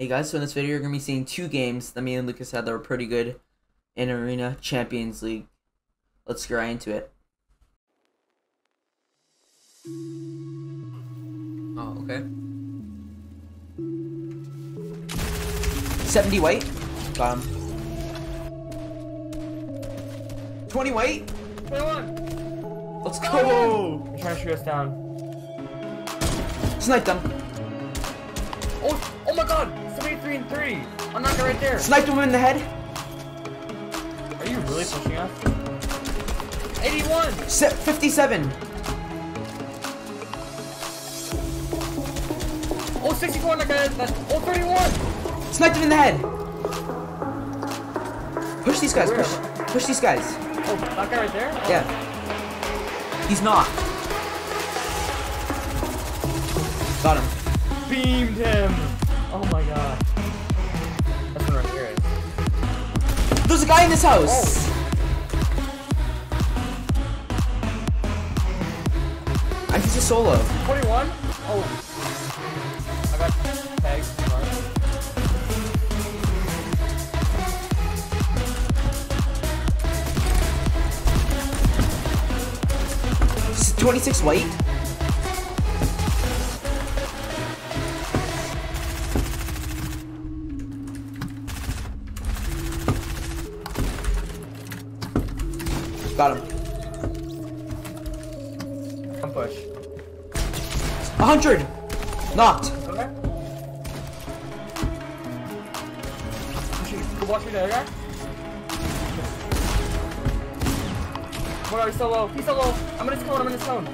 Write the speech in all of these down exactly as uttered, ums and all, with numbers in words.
Hey guys, so in this video you're going to be seeing two games that me and Lucas had that were pretty good in Arena Champions League. Let's get right into it. Oh, okay. seventy white. Got him. twenty white. twenty-one. Let's go. They're trying to shoot us down. Snipe them. Oh, oh my god. Three and three. I'm knocking right there. Sniped him in the head. Are you really pushing us? eighty-one. fifty-seven. Oh, sixty-four. That guy. That's, oh, thirty-one. Sniped him in the head. Push these guys. Push. Push these guys. Oh, that guy right there. Oh. Yeah. He's not. Got him. Beamed him. Oh my god. That's right here. There's a guy in this house! Oh. I'm just a solo. twenty-one? Oh. I got tags. twenty-six white? Got him. One push. A hundred. Knocked. Okay. Watch me there, guy. What are we so low? He's so low. I'm in his cone. I'm in his cone.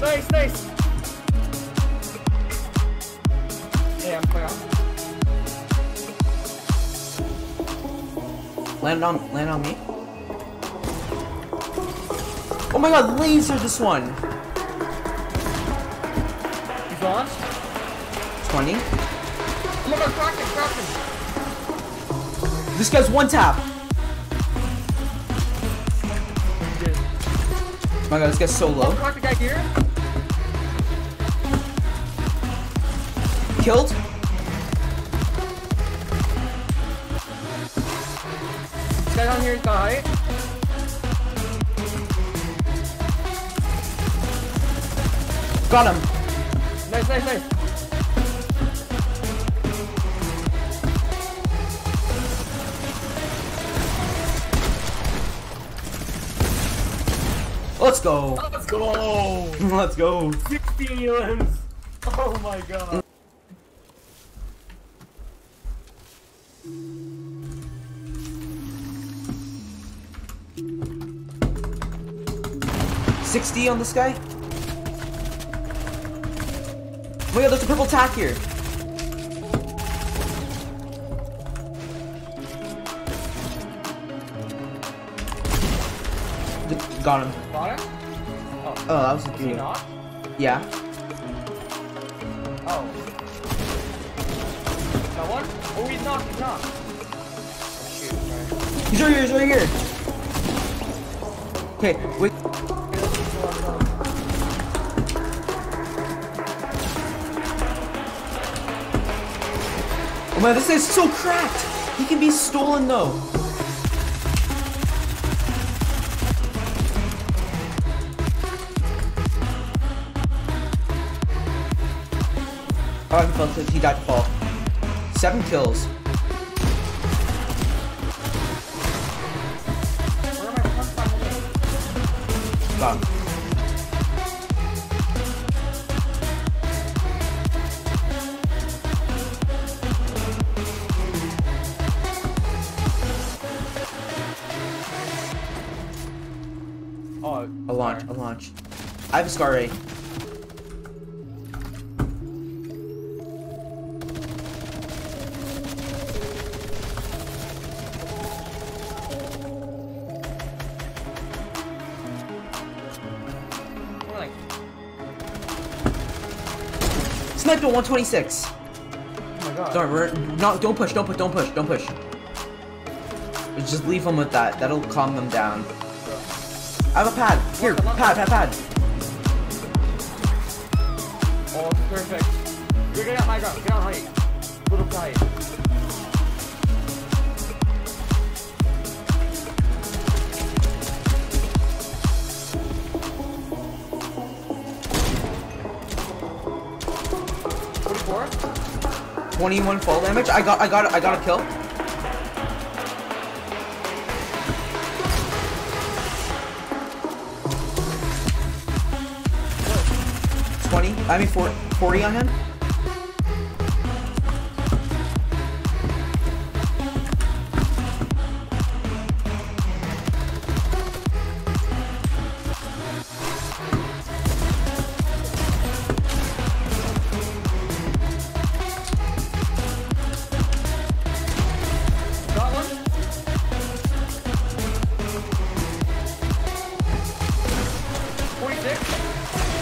Nice, nice! Yeah, I'm clear out. Land on, land on me. Oh my god, laser this one! He's launched? twenty. Oh my god, crack him, crack him! This guy's one tap! Oh my god, this guy's so low. Oh, crack the guy here? Killed. This guy down here is the height. Got him. Nice, nice, nice. Let's go. Let's go. Let's go. sixteen elims. Oh my god. sixty on this guy? Oh my god, there's a purple tack here. The, got him. Got him? Oh, oh that was a dude. Yeah. Oh. That one? Oh, he's knocked, he's knocked. Oh, shoot, sorry. He's right here, he's right here. Okay, wait. Oh man, this guy's so cracked! He can be stolen though. Oh, he fell because he died to fall. Seven kills. Where am I from? Got him. Oh, a launch, a launch. I have a scar ray. Sniped at one twenty-six. Oh my god. Darn, we're not. Don't push. Don't push. Don't push. Don't push. Just leave them with that. That'll calm them down. I have a pad. Here, pad, pad, pad. Oh, perfect. You're getting out my ground. Get out high. Little guy. twenty-one fall damage. I got, I got, I got a kill. twenty. I mean, forty on him.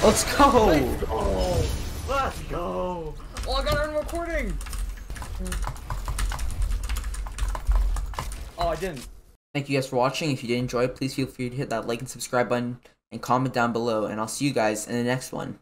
Let's go! Let's go! Let's go! Oh, I got it on recording! Oh, I didn't. Thank you guys for watching. If you did enjoy, please feel free to hit that like and subscribe button and comment down below. And I'll see you guys in the next one.